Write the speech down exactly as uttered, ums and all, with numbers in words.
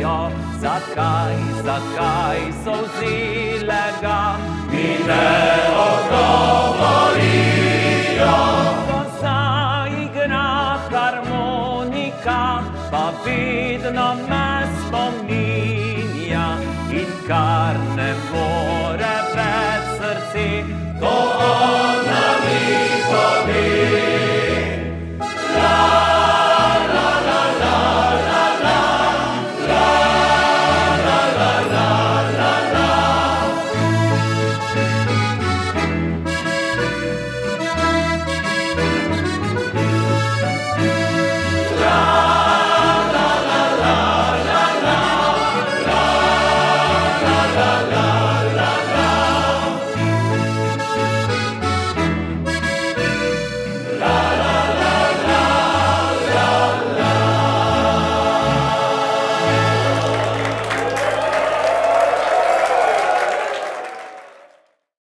jo, zakaj, zakaj so vzile ga? Mi ne odgovorijo. Ko zaigra harmonika, pa vedno me spominja in kar ne bo.